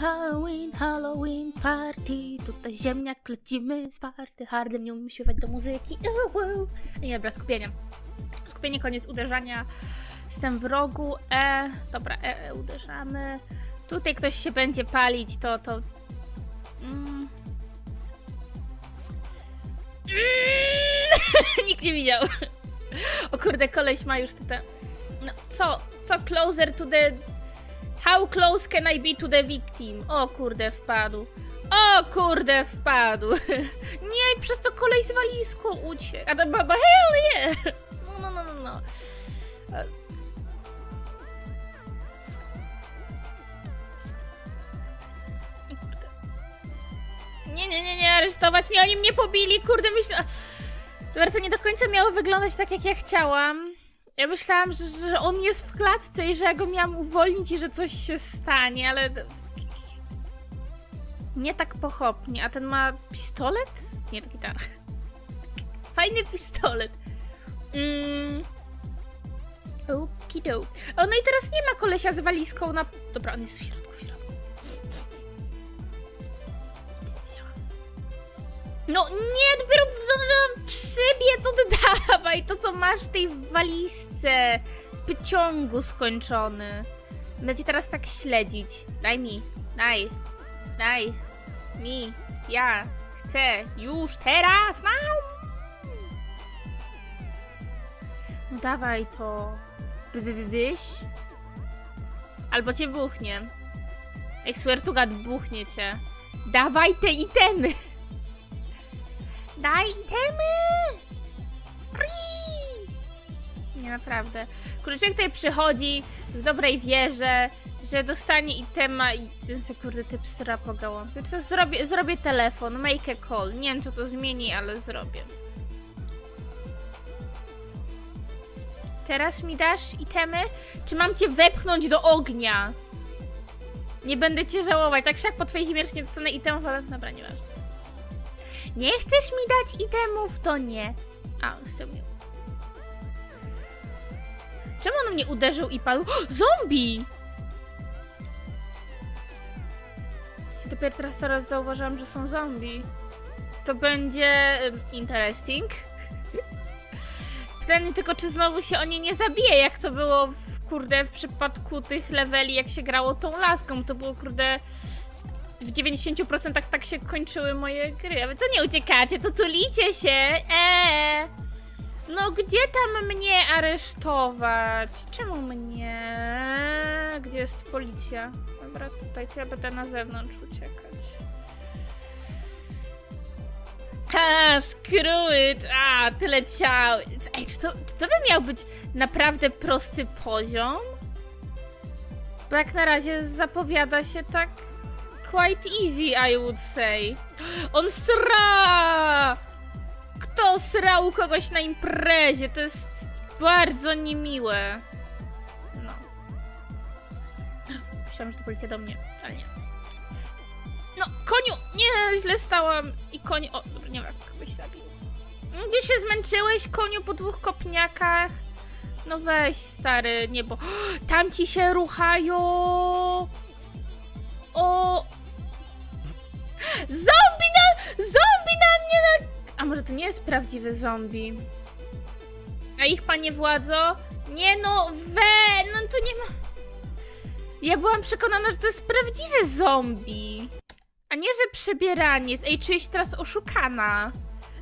Halloween, Halloween party. Tutaj ziemniak, lecimy z Party Hardem. Nie umiem śpiewać do muzyki. Nie, dobra, skupienie. Skupienie, koniec uderzania. Jestem w rogu. Dobra, uderzamy. Tutaj ktoś się będzie palić, Nikt nie widział. O kurde, koleś ma już tutaj. No, co closer to the... How close can I be to the victim? O kurde, wpadł. O kurde, wpadł. Nie, przez to kolej z walizką uciekł. A ta baba, hell yeah! No. O kurde. Nie, aresztować mnie, oni mnie pobili, kurde, myślę... Dobra, to nie do końca miało wyglądać tak, jak ja chciałam. Ja myślałam, że on jest w klatce i że ja go miałam uwolnić i że coś się stanie, ale... Nie tak pochopnie. A ten ma pistolet? Nie, to gitara. Fajny pistolet. Okidoki. O, no i teraz nie ma kolesia z walizką na... Dobra, on jest w środku, No nie, dopiero zdążyłam przybiec, oddawaj to, co masz w tej walizce. Pyciągu skończony. Będę teraz tak śledzić. Daj mi. Ja chcę już teraz, no dawaj to. Byś. Albo cię buchnie. I swear to God, buchnie cię. Dawaj te itemy. Daj itemy! Nie, naprawdę. Kurczę, tutaj przychodzi w dobrej wierze, że dostanie itema i ten se kurde typ sra po gołąbie. Co zrobię telefon, make a call. Nie wiem, co to zmieni, ale zrobię. Teraz mi dasz itemy? Czy mam cię wepchnąć do ognia? Nie będę cię żałować. Tak siak po twojej chimierce nie dostanę itemów, ale dobra, nieważne. Nie chcesz mi dać itemów, to nie. A, chcę mnie. Czemu on mnie uderzył i padł? O, zombie! Dopiero teraz zauważyłam, że są zombie. To będzie... interesting. Pytanie tylko, czy znowu się o nie nie zabije, jak to było w, kurde, w przypadku tych leveli, jak się grało tą laską. To było, kurde... W 90% tak się kończyły moje gry. A wy co nie uciekacie? Co tulicie się? No gdzie tam mnie aresztować? Czemu mnie? Gdzie jest policja? Dobra, tutaj to ja będę na zewnątrz uciekać. A, screw it! A, tyle ciał. Ej, czy to by miał być naprawdę prosty poziom? Bo jak na razie zapowiada się tak... Quite easy, I would say. On sra! Kto srał kogoś na imprezie? To jest bardzo niemiłe. No. Myślałam, że to policja do mnie, ale nie. No, koniu! Nie, źle stałam. I koniu... O, dobra, nieważne, kogoś zabił. Gdzie się zmęczyłeś, koniu, po dwóch kopniakach? No weź, stary, niebo. Tam ci się ruchają! O! Zombie na mnie na... A może to nie jest prawdziwy zombie? A ich, panie władzo? Nie no, no to nie ma... Ja byłam przekonana, że to jest prawdziwy zombie. A nie, że przebieraniec. Ej, czuję się teraz oszukana.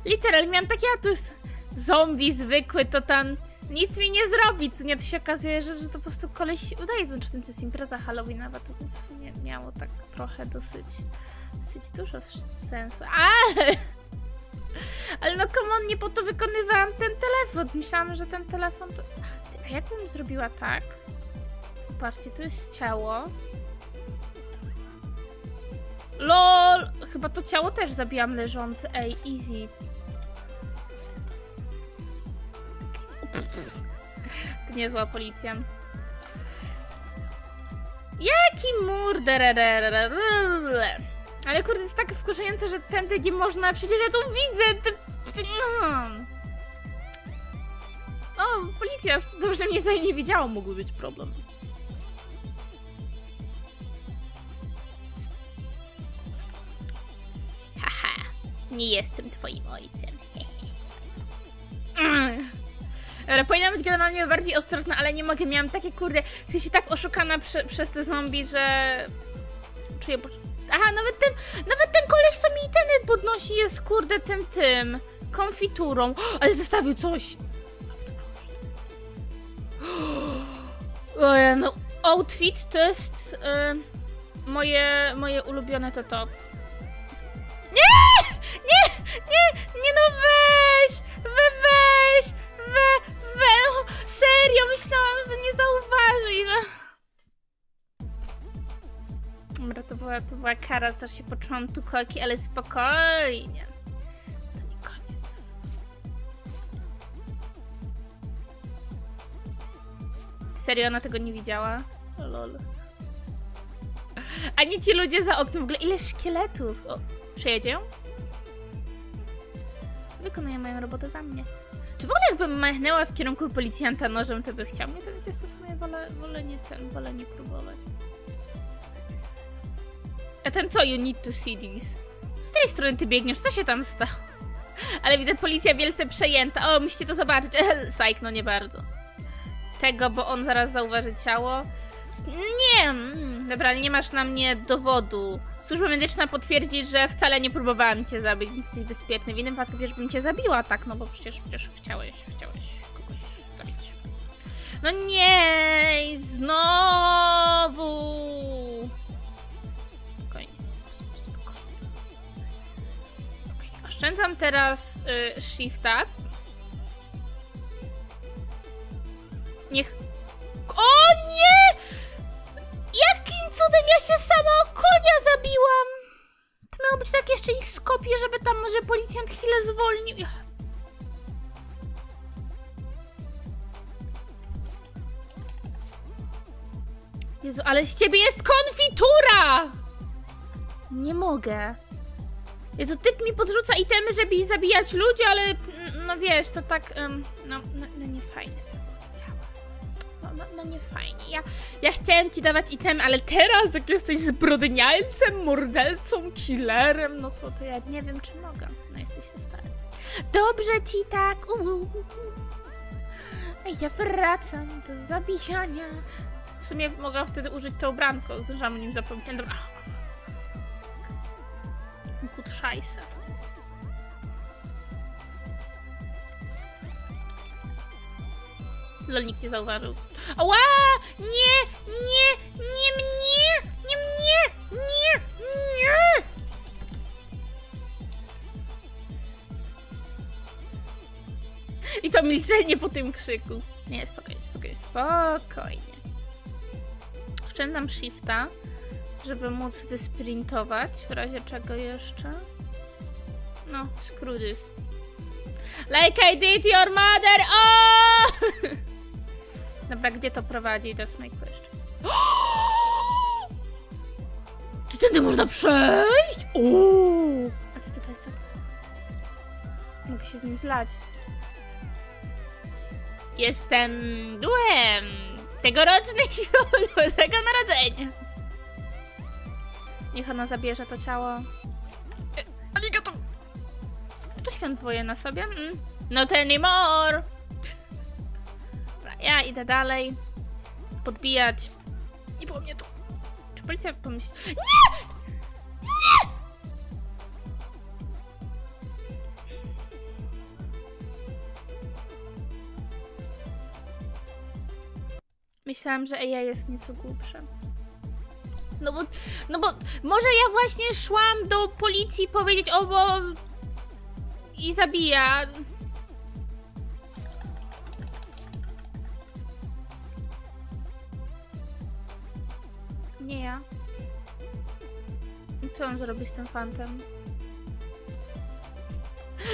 Literalnie miałam takie, a to jest zombie zwykły, to tam... Nic mi nie zrobi, co nie? To się okazuje, że to po prostu koleś udaje, znaczy to jest impreza Halloweenowa, to w sumie miało tak trochę dosyć dużo sensu. Ale no come on, nie po to wykonywałam ten telefon, myślałam, że ten telefon to... A jak bym zrobiła tak? Patrzcie, tu jest ciało. LOL! Chyba to ciało też zabijam leżące, ej, easy. To niezła policja. Jaki murder! Ale kurde, jest tak wkurzające, że tędy nie można. Przecież ja tu widzę! O, policja! Dobrze mnie tutaj nie widziało, mógłby być problem. Nie jestem twoim ojcem. Dobra, powinnam być generalnie bardziej ostrożna, ale nie mogę. Miałam takie kurde, czuję się tak oszukana przez te zombie, że... Czuję... Aha, nawet ten koleś, co mi ten podnosi, jest kurde tym konfiturą. O, ale zostawił coś. O, no, outfit to jest moje ulubione to top. Nie, no weź, no, serio, myślałam, że nie zauważy, że... Dobra, to była kara, za się poczułam tu koki, ale spokojnie. To nie koniec. Serio, ona tego nie widziała? Lol. A nie ci ludzie za oknem, w ogóle ile szkieletów? O, przejedzie? Wykonuje moją robotę za mnie. Czy w ogóle jakbym machnęła w kierunku policjanta nożem, to by chciał mnie to wiecie, co w sumie wolę nie próbować. A ten co? You need to see this. Z tej strony ty biegniesz, co się tam stało? Ale widzę, policja wielce przejęta. O, musicie to zobaczyć. Sajk, no nie bardzo. Tego, bo on zaraz zauważy ciało. Nie, dobra, nie masz na mnie dowodu. Służba medyczna potwierdzi, że wcale nie próbowałam cię zabić, więc jesteś bezpieczny. W innym wypadku wiesz, bym cię zabiła, tak? No bo przecież chciałeś kogoś zabić. No nie, znowu. Oszczędzam teraz shifta. Niech... O nie! Jakim cudem ja się sama o konia zabiłam? To miało być tak jeszcze ich skopię, żeby tam może policjant chwilę zwolnił. Jezu, ale z ciebie jest konfitura! Nie mogę. Jezu, typ mi podrzuca itemy, żeby zabijać ludzi, ale no wiesz, to tak, no nie fajnie no nie fajnie, ja chciałem ci dawać itemy, ale teraz jak jesteś zbrodnialcem, mordercą, killerem, no to ja nie wiem, czy mogę, no jesteś za stary. Dobrze ci tak, ja wracam do zabijania. W sumie mogę wtedy użyć to ubranko, zdążam o nim zapomnieć, dobra. Kut szajsa. Lol, nikt nie zauważył. Ała! Nie! I to milczenie po tym krzyku. Nie, spokojnie. Oszczędzam shifta, żeby móc wysprintować, w razie czego jeszcze? No, screw this. Like I did your mother! O! Dobra, gdzie to prowadzi? That's my question. Czy tędy można przejść? Uuu! A czy tutaj jest tak? Mogę się z nim zlać. Jestem duchem tegorocznych świąt Bożego Narodzenia. Niech ona zabierze to ciało. Anika to... Kto świąt dwoje na sobie? Not anymore! Pst. Dobra, ja idę dalej. Podbijać. Nie było mnie tu. Czy policja pomyśli... Nie! Myślałam, że AI jest nieco głupsze. No bo może ja właśnie szłam do policji powiedzieć o bo... I zabija. Nie ja. I co mam zrobić z tym fantem?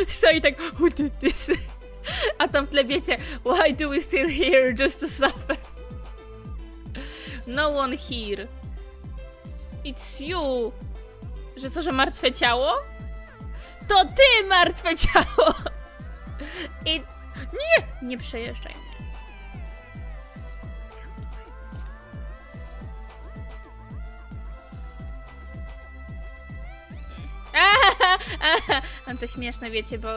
Stoi tak... A tam w tle wiecie... Why do we still here just to suffer? No one here. It's you! Że co, że martwe ciało? To ty martwe ciało! I... Nie przejeżdżaj mnie. To śmieszne, wiecie, bo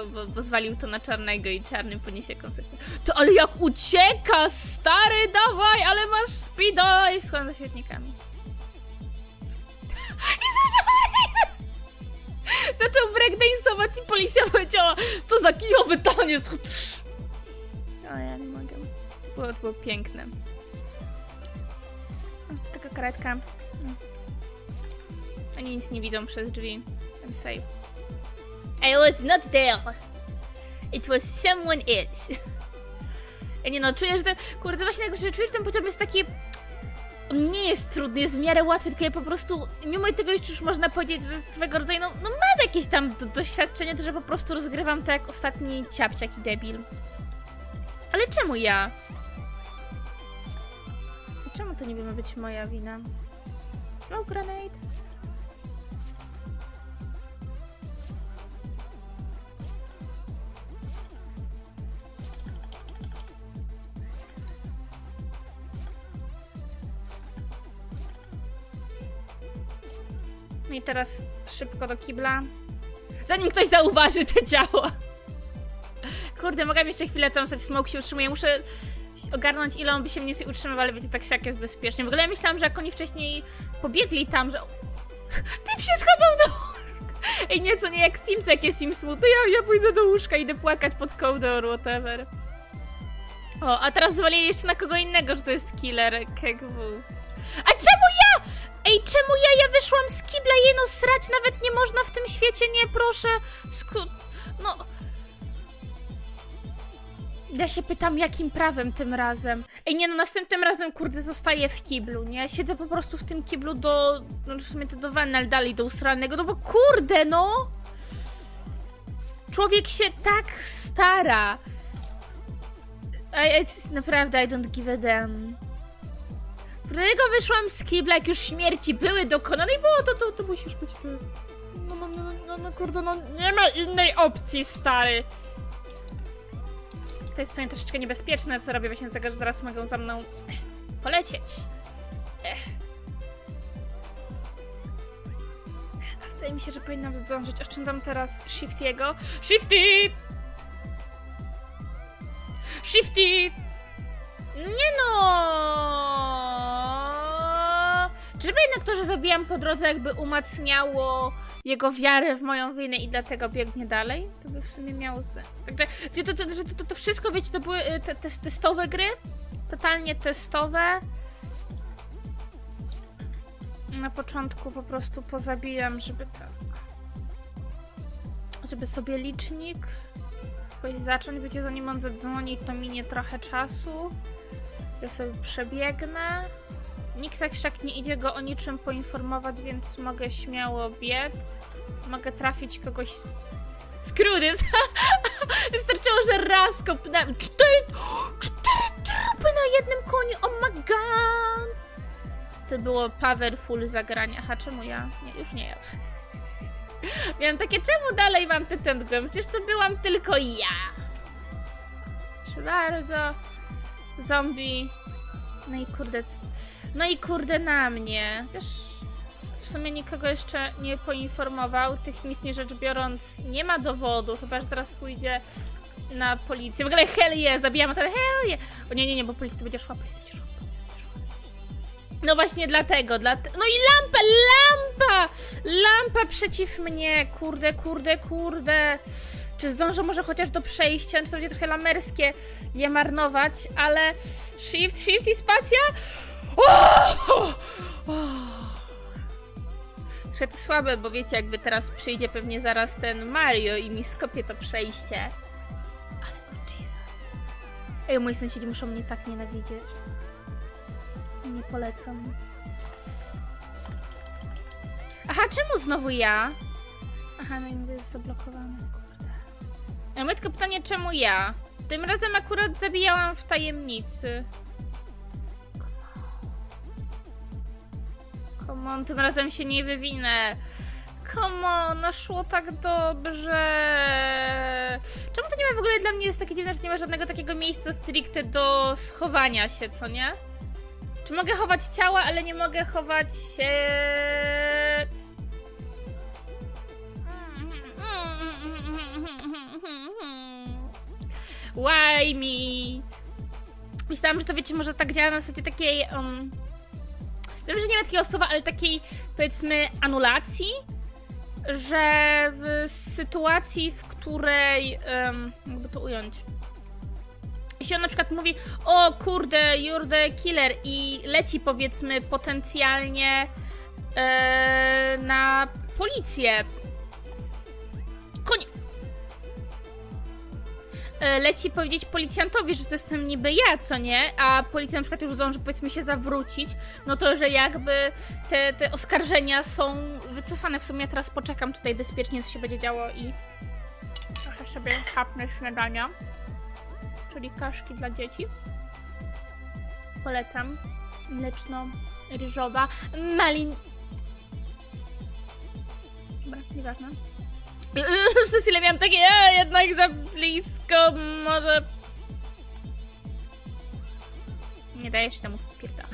zwalił to na czarnego i czarny poniesie konsekwencje. To ale jak ucieka, stary, dawaj, ale masz speedo i schłon za świetnikami. I zaczął breakdance'ować i policja powiedziała, to za kijowy taniec. O, ja nie mogę. To było piękne. To taka karetka. Oni nic nie widzą przez drzwi. I'm safe. I was not there. It was someone else. Ja nie no, czuję, że ten... Kurde, właśnie tak, że czuję, że ten pociąg jest taki... On nie jest trudny, jest w miarę łatwy, tylko ja po prostu... Mimo tego już można powiedzieć, że swego rodzaju... No mam jakieś tam doświadczenie, to że po prostu rozgrywam tak jak ostatni ciapciak i debil. Ale czemu ja? Czemu to niby ma być moja wina? Smoke grenade. I teraz szybko do kibla, zanim ktoś zauważy te ciała. Kurde, mogę jeszcze chwilę tam stać, smoke się utrzymuje, muszę ogarnąć ile on by się mnie utrzymywał, ale wiecie, tak siak jest bezpiecznie. W ogóle ja myślałam, że jak oni wcześniej pobiegli tam, że... Ty się schował do łóżka! Ej nie, co nie, jak Sims, jakie Simsmu, to ja pójdę do łóżka, idę płakać pod kołdor, whatever. O, a teraz zwalili jeszcze na kogo innego, że to jest killer, kegwu. A czemu ja?! Ej, czemu ja? Ja wyszłam z kibla, jeno srać nawet nie można w tym świecie, nie, proszę. No... Ja się pytam, jakim prawem tym razem? Ej, nie no, następnym razem, kurde, zostaję w kiblu, nie? Siedzę po prostu w tym kiblu do... No, w sumie to do Wenel dalej, do usranego, no bo kurde, no! Człowiek się tak stara. Naprawdę, I don't give a damn. Dlatego wyszłam z kibla, jak już śmierci były dokonane i było to musisz być ty. No kurde, no nie ma innej opcji, stary. To jest w sumie troszeczkę niebezpieczne, co robię właśnie dlatego, że zaraz mogą za mną polecieć. Wydaje mi się, że powinnam zdążyć. Oszczędzam teraz Shifty'ego. Shifty! Nie no! Żeby jednak to, że zabijam po drodze, jakby umacniało jego wiarę w moją winę i dlatego biegnie dalej? To by w sumie miało sens. Także to wszystko, wiecie, to były testowe gry. Totalnie testowe. Na początku po prostu pozabijam, żeby tak... Żeby sobie licznik... Jakoś zacząć, wiecie, zanim on zadzwoni, to minie trochę czasu. Ja sobie przebiegnę. Nikt tak szak nie idzie go o niczym poinformować, więc mogę śmiało biec. Mogę trafić kogoś z Krudys. Wystarczyło, że raz kopnęłam. Cztery trupy na jednym koniu, oh my god! To było powerful zagranie. Aha, czemu ja? Nie, już nie ja. Miałam takie, czemu dalej mam tę tętkę? Przecież to byłam tylko ja. Proszę bardzo. Zombie. No i kurde na mnie. Chociaż w sumie nikogo jeszcze nie poinformował. Technicznie rzecz biorąc nie ma dowodu. Chyba, że teraz pójdzie na policję. W ogóle hell yeah, zabijam ten hell yeah. O nie, bo policja to będzie szła, No właśnie dlatego, no i lampa przeciw mnie, kurde. Czy zdążę może chociaż do przejścia, czy to będzie trochę lamerskie je marnować, ale shift i spacja? Trochę to słabe, bo wiecie, jakby teraz przyjdzie pewnie zaraz ten Mario i mi skopie to przejście. Ale oh Jesus. Ej, moi sąsiedzi muszą mnie tak nienawidzieć. Nie polecam. Aha, czemu znowu ja? Aha, no i mówię, jest zablokowane, kurde. Ja mam tylko pytanie, czemu ja? Tym razem akurat zabijałam w tajemnicy. Come on, tym razem się nie wywinę. Come on, no szło tak dobrze. Czemu to nie ma w ogóle, dla mnie jest takie dziwne, że nie ma żadnego takiego miejsca stricte do schowania się, co nie? Czy mogę chować ciała, ale nie mogę chować się... Why me? Myślałam, że to wiecie, może tak działa na zasadzie takiej... Wiem, że nie ma takiego słowa, ale takiej, powiedzmy, anulacji, że w sytuacji, w której... jakby to ująć... Jeśli on na przykład mówi, o kurde, you're the killer i leci, powiedzmy, potencjalnie na policję. Leci powiedzieć policjantowi, że to jestem niby ja, co nie? A policja na przykład już zdąży, powiedzmy, się zawrócić, no to, że jakby te oskarżenia są wycofane. W sumie ja teraz poczekam tutaj bezpiecznie, co się będzie działo i trochę sobie chapnę śniadania, czyli kaszki dla dzieci. Polecam. Mleczno-ryżowa. Malin... Dobra, nieważne. Przez ile miałam takie, jednak za blisko, może... Nie daje się temu spierdalać.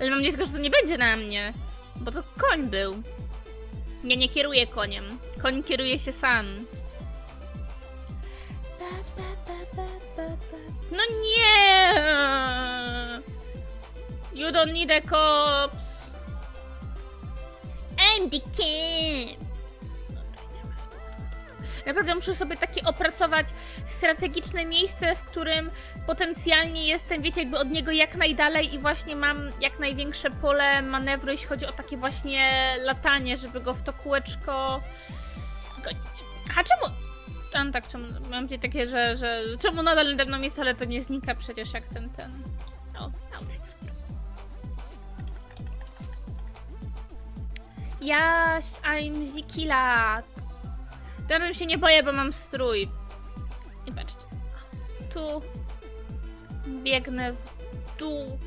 Ale mam nadzieję, że to nie będzie na mnie, bo to koń był. Ja nie kieruję koniem. Koń kieruje się sam. No nie! You don't need a cops. I'm the king. Naprawdę muszę sobie takie opracować strategiczne miejsce, w którym potencjalnie jestem, wiecie, jakby od niego jak najdalej i właśnie mam jak największe pole manewru, jeśli chodzi o takie właśnie latanie, żeby go w to kółeczko gonić. A czemu... tak, czemu... Mam takie, że... Czemu nadal nade mną jest, ale to nie znika przecież jak ten... O, outfit super. Yes, I'm the killer. Teraz się nie boję, bo mam strój. I patrzcie. Tu biegnę w dół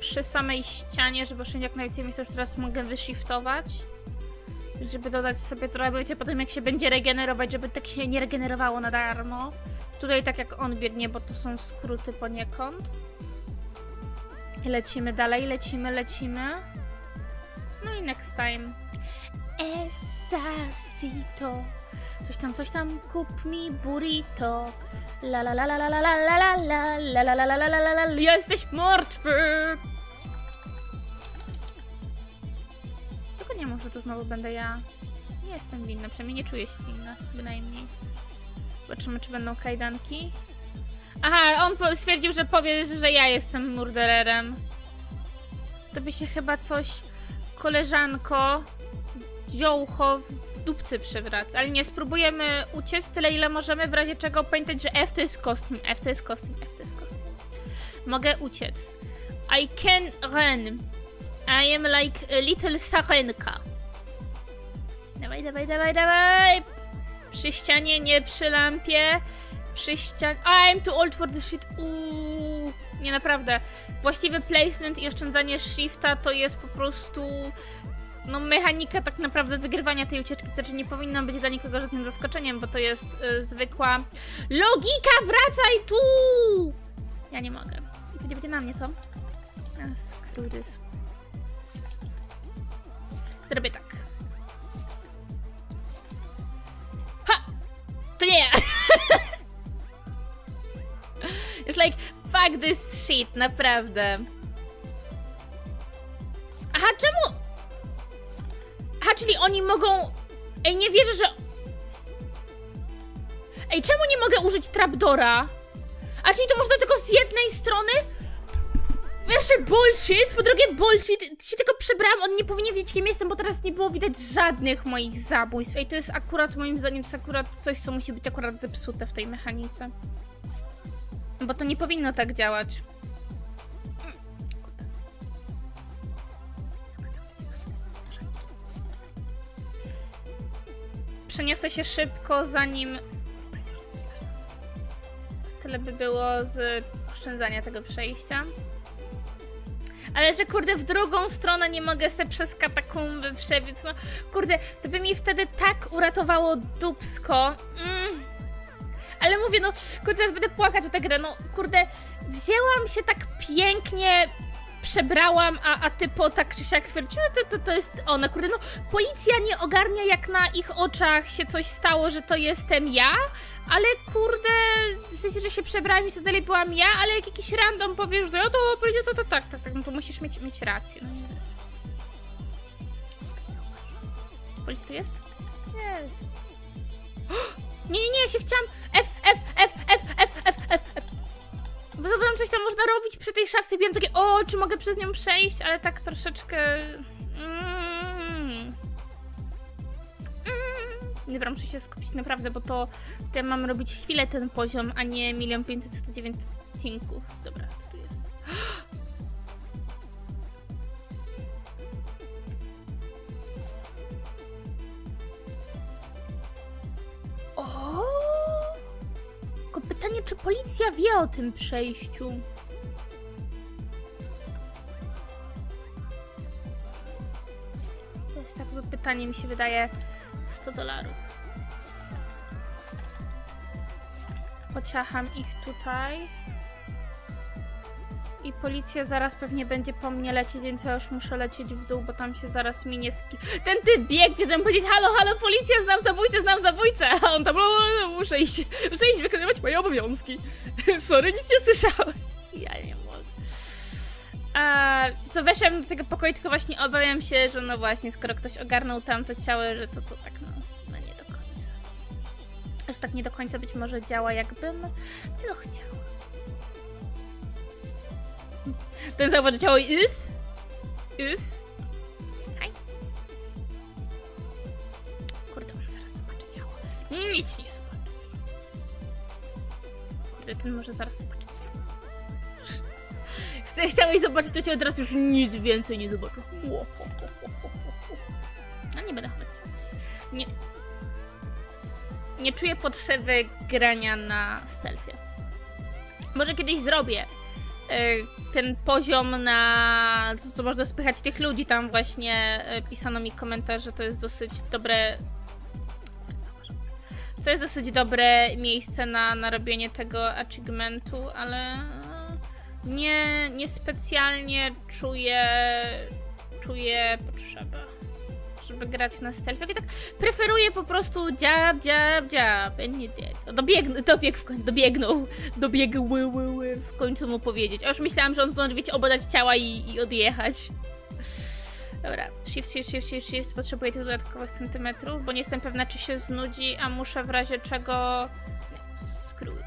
przy samej ścianie, żeby oszczędzić jak najwięcej miejsca. Już teraz mogę wyshiftować, żeby dodać sobie trochę, bo wiecie, potem jak się będzie regenerować, żeby tak się nie regenerowało na darmo. Tutaj tak jak on biegnie, bo to są skróty poniekąd. I lecimy dalej, lecimy. No i next time. Esasito. Coś tam, kup mi burrito. La la la la la la la la la la la la la la la la la. Ja jesteś martwy! Tylko nie może to znowu będę ja. Nie jestem winna, przynajmniej nie czuję się winna, bynajmniej. Zobaczymy, czy będą kajdanki. Aha, on stwierdził, że powie, że ja jestem murdererem. Tobie się chyba coś, koleżanko, dziołcho w dupcy przywraca, ale nie, spróbujemy uciec tyle, ile możemy, w razie czego pamiętać, że F to jest kostium, F to jest kostium, F to jest kostium. Mogę uciec. I can run. I am like a little sarenka. Dawaj, dawaj. Przy ścianie, nie przy lampie. Przy ścianie... I'm too old for the shit. Uuu. Nie, naprawdę. Właściwy placement i oszczędzanie shifta to jest po prostu... No, mechanika tak naprawdę wygrywania tej ucieczki, to znaczy nie powinno być dla nikogo żadnym zaskoczeniem, bo to jest zwykła logika, wracaj tu! Ja nie mogę. I to nie będzie na mnie, co? Skrudys. Zrobię tak. Ha! To nie ja! It's like, fuck this shit, naprawdę. Aha, czemu? Aha, czyli oni mogą... Ej, nie wierzę, że... Ej, czemu nie mogę użyć trapdora? A czyli to można tylko z jednej strony? Pierwsze bullshit, po drugie bullshit. Się tylko przebrałam, on nie powinien wiedzieć, kim jestem, bo teraz nie było widać żadnych moich zabójstw. Ej, to jest akurat, moim zdaniem, to jest akurat coś, co musi być akurat zepsute w tej mechanice. Bo to nie powinno tak działać. Przeniosę się szybko, zanim... To tyle by było z oszczędzania tego przejścia. Ale że kurde, w drugą stronę nie mogę se przez katakumby przebiec, no kurde, to by mi wtedy tak uratowało dupsko. Ale mówię, no kurde, teraz będę płakać o tę grę, no kurde, wzięłam się tak pięknie przebrałam, a typo tak czy siak stwierdziła, to jest ona, kurde, no policja nie ogarnia, jak na ich oczach się coś stało, że to jestem ja, ale kurde, w sensie, że się przebrałam i to dalej byłam ja, ale jak jakiś random powiesz, że no to powiedział to tak, no to musisz mieć rację, no nie wiem. Policja tu jest? Jest. Nie, ja się chciałam... F. Bo zobaczyłam, coś tam można robić przy tej szafce i byłem takie, o, czy mogę przez nią przejść, ale tak troszeczkę... Dobra, muszę się skupić naprawdę, bo to ja mam robić chwilę ten poziom, a nie 1 509 odcinków. Dobra, co tu jest? O! Tylko pytanie, czy policja wie o tym przejściu? To jest takie pytanie, mi się wydaje, $100. Pociacham ich tutaj. I policja zaraz pewnie będzie po mnie lecieć, więc ja już muszę lecieć w dół, bo tam się zaraz minie ten typ biegnie, żeby powiedzieć halo, policja, znam zabójcę, a on tam, muszę iść wykonywać moje obowiązki. Sorry, nic nie słyszałem. Ja nie mogę. To weszłem do tego pokoju, tylko właśnie obawiam się, że no właśnie, skoro ktoś ogarnął tamto ciało, że to tak no nie do końca. Aż tak nie do końca być może działa, jakbym tego chciała. Ten zauważył ciało i Yf. Hej. Kurde, on zaraz zobaczy ciało. Nic nie zobaczy. Kurde, ten może zaraz zobaczyć ciało. Chciałeś zobaczyć to ciało, teraz już nic więcej nie zobaczy. No nie będę chować ciało. Nie czuję potrzeby grania na selfie. Może kiedyś zrobię ten poziom na co można spychać tych ludzi, tam właśnie pisano mi komentarz, że to jest dosyć dobre, to jest dosyć dobre miejsce na robienie tego achievementu, ale niespecjalnie czuję potrzebę, żeby grać na stealth. I tak preferuję po prostu dziab, dobiegł w końcu mu powiedzieć. A już myślałam, że on zdąży, wiecie, obadać ciała i odjechać. Dobra, shift, potrzebuję tych dodatkowych centymetrów, bo nie jestem pewna, czy się znudzi, a muszę w razie czego... Skrót.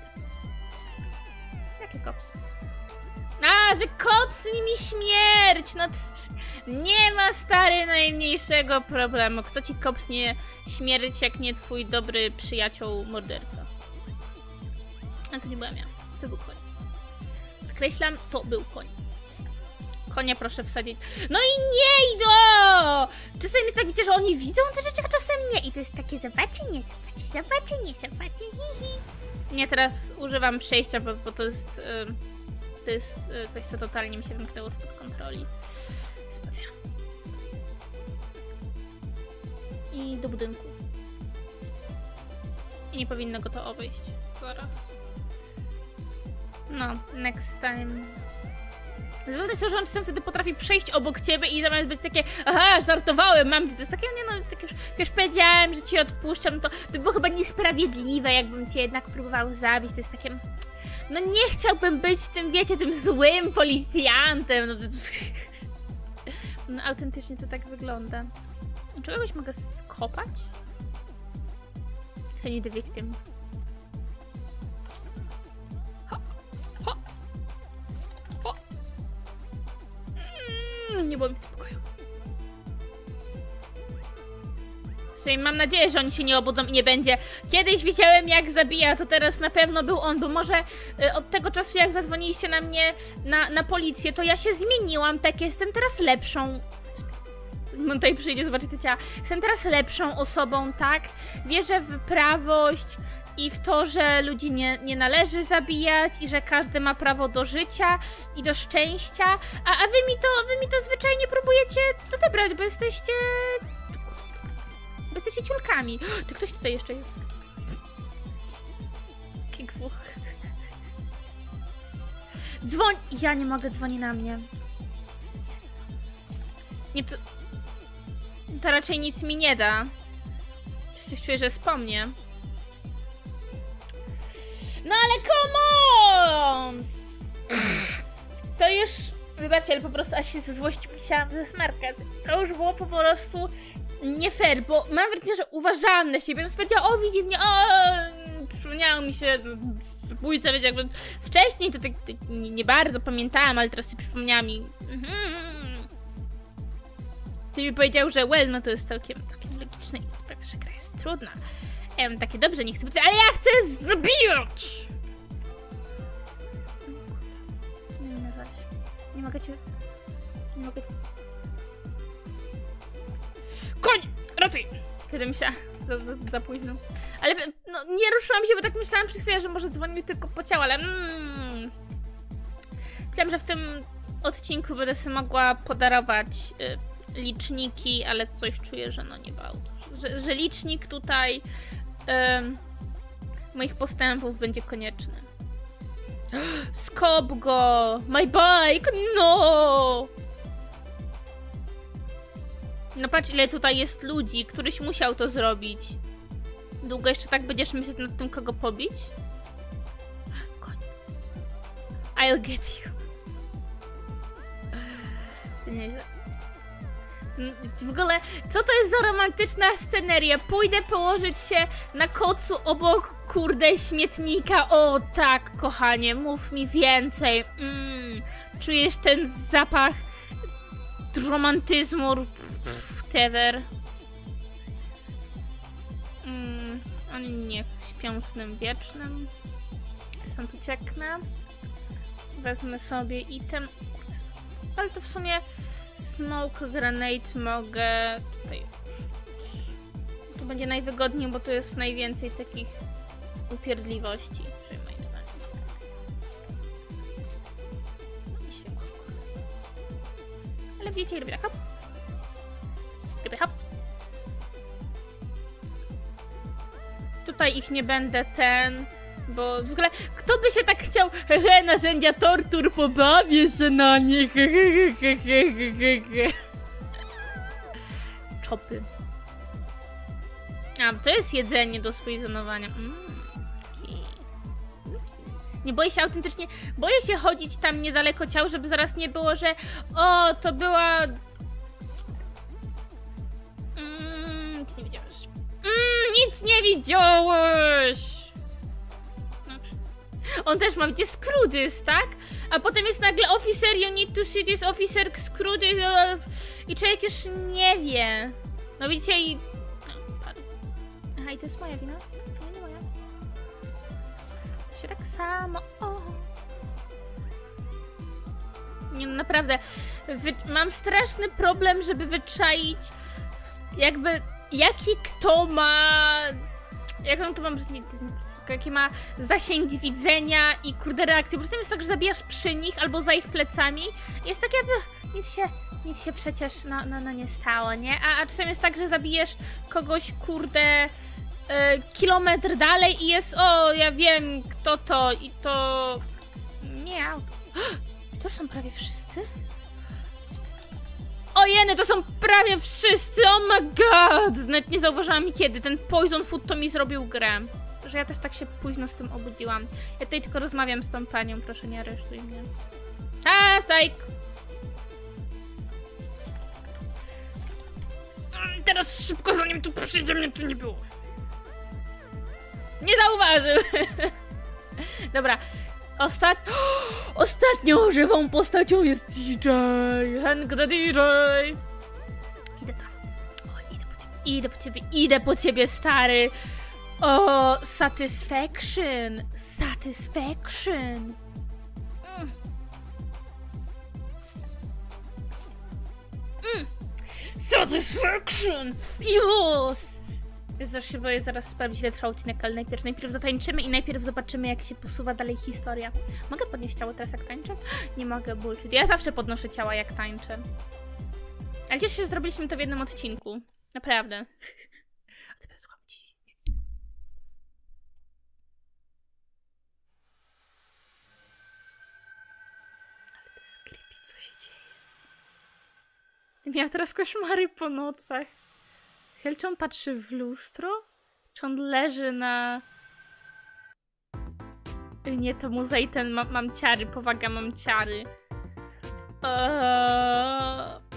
Jakie kopsy? A, że kopsnij mi śmierć! No nie ma, stary, najmniejszego problemu. Kto ci kopsnie śmierć, jak nie twój dobry przyjaciół morderca? A to nie byłam ja. To był koń. Podkreślam, to był koń. Konia proszę wsadzić. No i nie idą! Czasem jest tak, wiecie, że oni widzą te rzeczy, a czasem nie. I to jest takie zobaczy, nie zobaczy. Nie, teraz używam przejścia, bo to jest... To jest coś, co totalnie mi się wymknęło spod kontroli. Spacja. I do budynku. I nie powinno go to obejść. Zaraz. No, next time. Zwrócę się, że on czasem wtedy potrafi przejść obok ciebie i zamiast być takie, aha, żartowałem, mam cię, to jest takie, nie no, tak już powiedziałem, że cię odpuszczam, to było chyba niesprawiedliwe, jakbym cię jednak próbował zabić, to jest takie... No nie chciałbym być tym, wiecie, tym złym policjantem. No autentycznie to tak wygląda. Czy kogoś mogę skopać? To nie the victim. Ho. Nie byłem w tym pokoju. Mam nadzieję, że oni się nie obudzą i nie będzie. Kiedyś widziałem, jak zabija, to teraz na pewno był on, bo może od tego czasu, jak zadzwoniliście na mnie, na policję, to ja się zmieniłam, tak jestem teraz lepszą. On tutaj przyjdzie, zobaczy te ciała. Jestem teraz lepszą osobą, tak? Wierzę w prawość i w to, że ludzi nie należy zabijać i że każdy ma prawo do życia i do szczęścia, a wy mi to zwyczajnie próbujecie odebrać, bo jesteście... Jesteście ciulkami. Ty, ktoś tutaj jeszcze jest. Kigwuch. Dzwoń! Ja nie mogę, dzwoni na mnie. Nie, to raczej nic mi nie da. Coś czuję, że wspomnę. No ale come on! To już... Wybaczcie, ale po prostu aż się ze złości musiałam zasmarkać. To już było po prostu nie fair, bo mam wrażenie, że uważałam na siebie. Stwierdziłam, o widzi mnie, przypomniało mi się zabójca, wiecie, jakby wcześniej to tak nie bardzo pamiętałam, ale teraz się przypomniałam i... Ty mi powiedział, że well, no to jest całkiem logiczne i to sprawia, że gra jest trudna. Ja mam takie, dobrze, nie chcę być, ale ja chcę zbijać! Nie mogę cię... Nie mogę... Koń! Ratuj! Kiedy myślałam, za późno. Ale no, nie ruszyłam się, bo tak myślałam przez chwilę, że może dzwonił tylko po ciało, ale... Myślałam, że w tym odcinku będę sobie mogła podarować liczniki, ale coś czuję, że no nie bałto. Że licznik tutaj moich postępów będzie konieczny. Skop go! My bike! No! No patrz, ile tutaj jest ludzi. Któryś musiał to zrobić. Długo jeszcze tak będziesz myśleć nad tym, kogo pobić? Koń. I'll get you. W ogóle, co to jest za romantyczna sceneria? Pójdę położyć się na kocu obok, kurde, śmietnika. O tak, kochanie, mów mi więcej. Czujesz ten zapach romantyzmu, whatever. Oni nie śpią snem wiecznym. Stąd ucieknę. Wezmę sobie item. Ale to w sumie... Smoke grenade mogę tutaj użyć. To będzie najwygodniej, bo tu jest najwięcej takich upierdliwości, przy moim zdaniem. Ale wiecie, robię tak hop. Robię hop. Tutaj ich nie będę bo w ogóle kto by się tak chciał narzędzia tortur, pobawię się na nich. Czopy. A, to jest jedzenie do spoizonowania. Nie boję się autentycznie, boję się chodzić tam niedaleko ciał, żeby zaraz nie było, że o, to była... Nic nie widziałeś. Nic nie widziałeś! On też ma, gdzie skrudys, tak? A potem jest nagle officer, you need to see this officer, skrudys i człowiek już nie wie. No widzicie i... Aha, i to jest moja wina? Nie, nie moja. To się tak samo... O. Nie no, naprawdę. Mam straszny problem, żeby wyczaić jakby... Jaki kto ma... Jaką to mam brzmieć? Jakie ma zasięg widzenia i kurde reakcje. Po prostu jest tak, że zabijasz przy nich albo za ich plecami. Jest tak jakby nic się przecież no nie stało, nie? A czasem jest tak, że zabijesz kogoś kurde kilometr dalej i jest o, ja wiem kto to i to... Nie, auto. To już są prawie wszyscy? O jeny, to są prawie wszyscy! Oh my god! Nawet nie zauważyłam kiedy. Ten poison food to mi zrobił grę. Że ja też tak się późno z tym obudziłam. Ja tutaj tylko rozmawiam z tą panią, proszę nie aresztuj mnie. A, psych! Teraz szybko zanim tu przyjdzie, mnie tu nie było. Nie zauważył! Dobra. Ostatnią żywą postacią jest DJ! Hank the DJ! Idę tam. O, idę po ciebie, stary! O, Satisfaction! Satisfaction! Yes! Zresztą się boję zaraz sprawdzić, ile trwa odcinek, ale najpierw zatańczymy i najpierw zobaczymy, jak się posuwa dalej historia. Mogę podnieść ciało teraz, jak tańczę? Nie mogę, bullshit. Ja zawsze podnoszę ciała, jak tańczę. Ale cieszę się, zrobiliśmy to w jednym odcinku. Naprawdę. A teraz słucham. Ale to jest creepy, co się dzieje. Miała teraz koszmary po nocach. Hel, czy on patrzy w lustro? Czy on leży na... Nie, to muzej ten, mam ciary, powaga, mam ciary.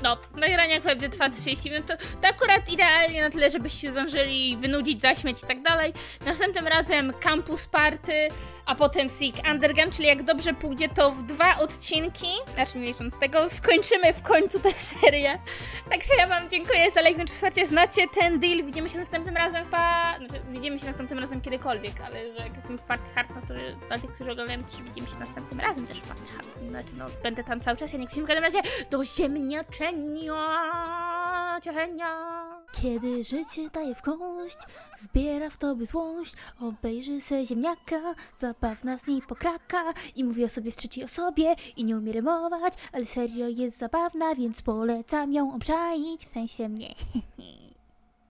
No, nagrania będzie trwa 30 minut, to akurat idealnie na tyle, żebyście zdążyli wynudzić, zaśmieć i tak dalej. Następnym razem Campus Party, a potem Sick Underground, czyli jak dobrze pójdzie, to w 2 odcinki, znaczy nie licząc tego, skończymy w końcu tę serię. Także ja wam dziękuję za like, wsparcie, znacie ten deal, widzimy się następnym razem znaczy, widzimy się następnym razem kiedykolwiek, ale że jak jestem z Party Hard, no to dla tych, którzy oglądają, to widzimy się następnym razem też w Party Hard, znaczy no, będę tam cały czas, ja nie chcę się w każdym razie do ziemniaczenia. Kiedy życie daje w kość, wzbiera w tobie złość, obejrzy se ziemniaka, zabawna z niej pokraka i mówi o sobie w trzeciej osobie i nie umie rymować, ale serio jest zabawna, więc polecam ją obczaić, w sensie mnie.